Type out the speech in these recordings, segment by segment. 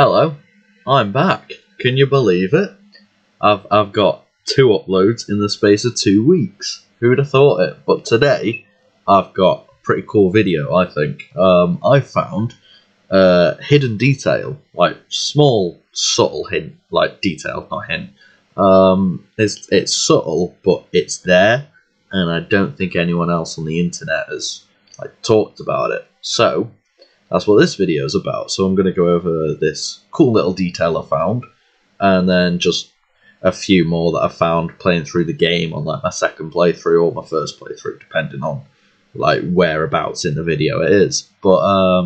Hello, I'm back. Can you believe it? I've got 2 uploads in the space of 2 weeks. Who would have thought it? But today, I've got a pretty cool video, I think. I found hidden detail, like small, subtle hint, like detail, not hint. It's subtle, but it's there, and I don't think anyone else on the internet has talked about it. So that's what this video is about. So I'm going to go over this cool little detail I found, and then just a few more that I found playing through the game on my second playthrough or my first playthrough, depending on whereabouts in the video it is. But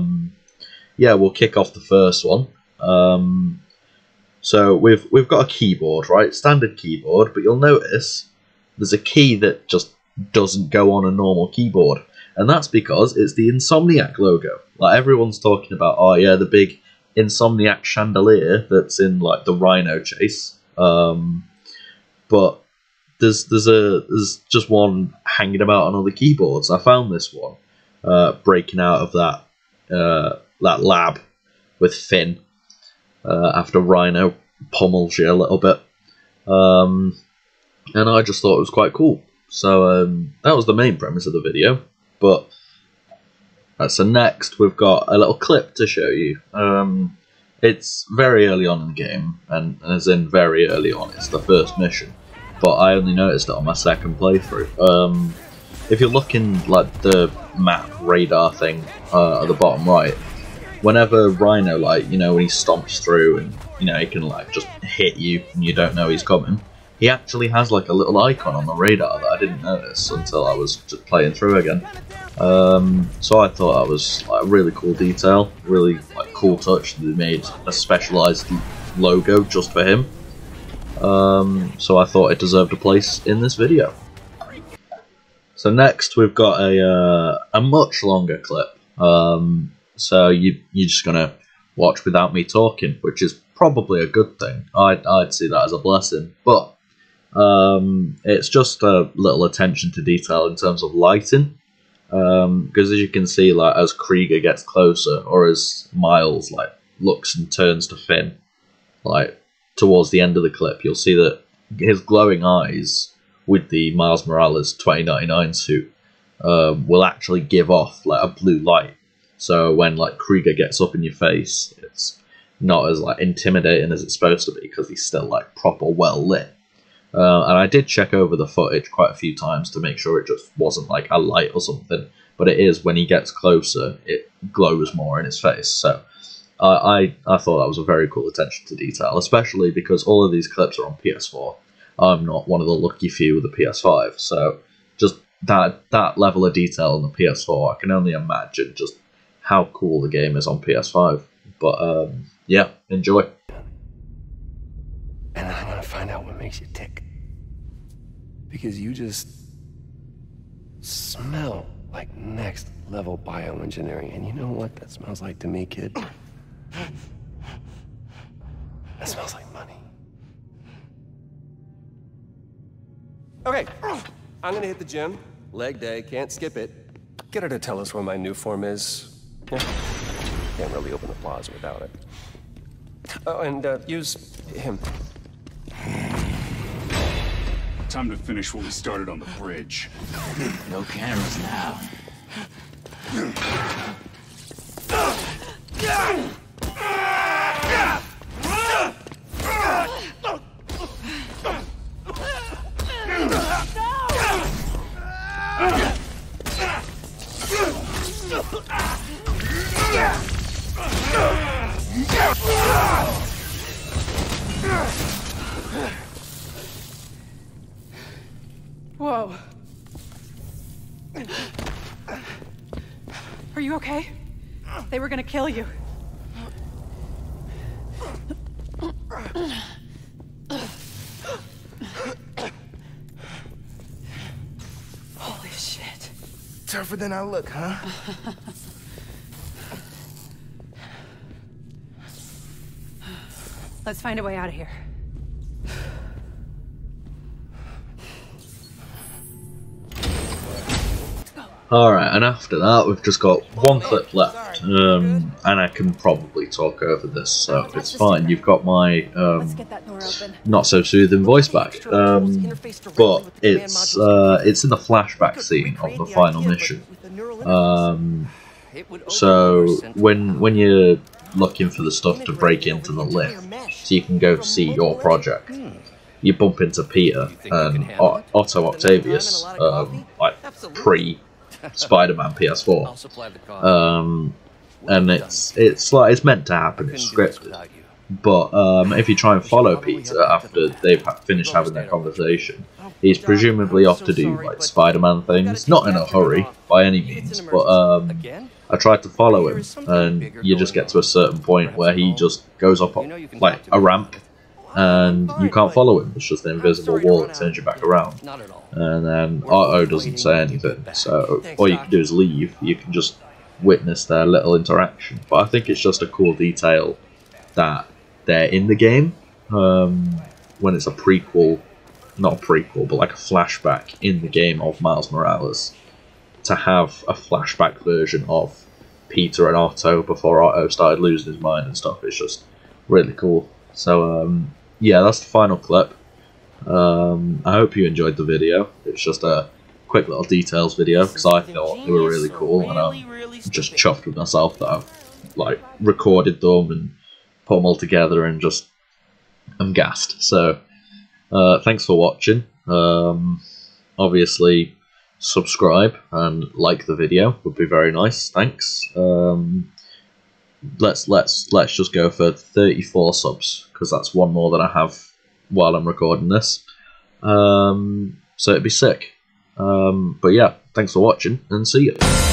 yeah, we'll kick off the first one. So we've got a keyboard, right? Standard keyboard, but you'll notice there's a key that just doesn't go on a normal keyboard, and that's because it's the Insomniac logo. Like, everyone's talking about, oh yeah, the big Insomniac chandelier that's in the Rhino chase. But there's just one hanging about on other keyboards. I found this one breaking out of that that lab with Finn. After Rhino pummels you a little bit, and I just thought it was quite cool. So that was the main premise of the video. But so next we've got a little clip to show you. It's very early on in the game, and as in very early on, it's the first mission. But I only noticed it on my second playthrough. If you're looking the map radar thing at the bottom right. Whenever Rhino, when he stomps through and, he can, just hit you and you don't know he's coming, he actually has, a little icon on the radar that I didn't notice until I was just playing through again. So I thought that was, a really cool detail, really, cool touch. They made a specialised logo just for him. So I thought it deserved a place in this video. So next we've got a much longer clip. So you're just gonna watch without me talking, which is probably a good thing. I'd see that as a blessing, but it's just a little attention to detail in terms of lighting, because as you can see, as Krieger gets closer, or as Miles looks and turns to Finn, towards the end of the clip, you'll see that his glowing eyes with the Miles Morales 2099 suit will actually give off a blue light. So when Krieger gets up in your face, it's not as intimidating as it's supposed to be, because he's still proper well lit. And I did check over the footage quite a few times to make sure it just wasn't a light or something. But it is, when he gets closer, it glows more in his face. So I thought that was a very cool attention to detail, especially because all of these clips are on PS4. I'm not one of the lucky few with a PS5, so just that level of detail on the PS4, I can only imagine just how cool the game is on PS5. But yeah, enjoy. And I'm gonna find out what makes you tick, because you just smell like next level bioengineering, and you know what that smells like to me, kid? That smells like money. Okay, I'm gonna hit the gym. Leg day, can't skip it. Get her to tell us where my new form is. Yeah. Can't really open the plaza without it. Oh, and use him. Time to finish what we started on the bridge. No cameras now. Whoa. Are you okay? They were gonna kill you. Holy shit. Tougher than I look, huh? Let's find a way out of here. Alright, and after that we've just got one clip left, and I can probably talk over this, so it's fine. You've got my not so soothing voice back, but it's in the flashback scene of the final mission. So when you're looking for the stuff to break into the lift, so you can go see your project, you bump into Peter and Otto Octavius, like pre-Spider-Man PS4, and it's like it's meant to happen. It's scripted, but if you try and follow Peter after they've finished having their conversation, he's presumably off to do like Spider-Man things. Not in a hurry by any means, but I tried to follow him, and you just get to a certain point where he just goes up like a ramp, and you can't follow him. It's just an invisible wall that turns you back around. And then Otto doesn't say anything, so all you can do is leave. You can just witness their little interaction. But I think it's just a cool detail that they're in the game when it's a prequel, not a prequel, but like a flashback in the game of Miles Morales, to have a flashback version of Peter and Otto before Otto started losing his mind and stuff. It's just really cool. So yeah, that's the final clip. I hope you enjoyed the video. It's just a quick little details video because I thought they were really cool, and I'm just chuffed with myself that I've like recorded them and put them all together, and just I'm gassed. So thanks for watching. Obviously subscribe and like the video would be very nice. Thanks. Let's just go for 34 subs, because that's one more than I have while I'm recording this, so it'd be sick. But yeah, thanks for watching, and see you.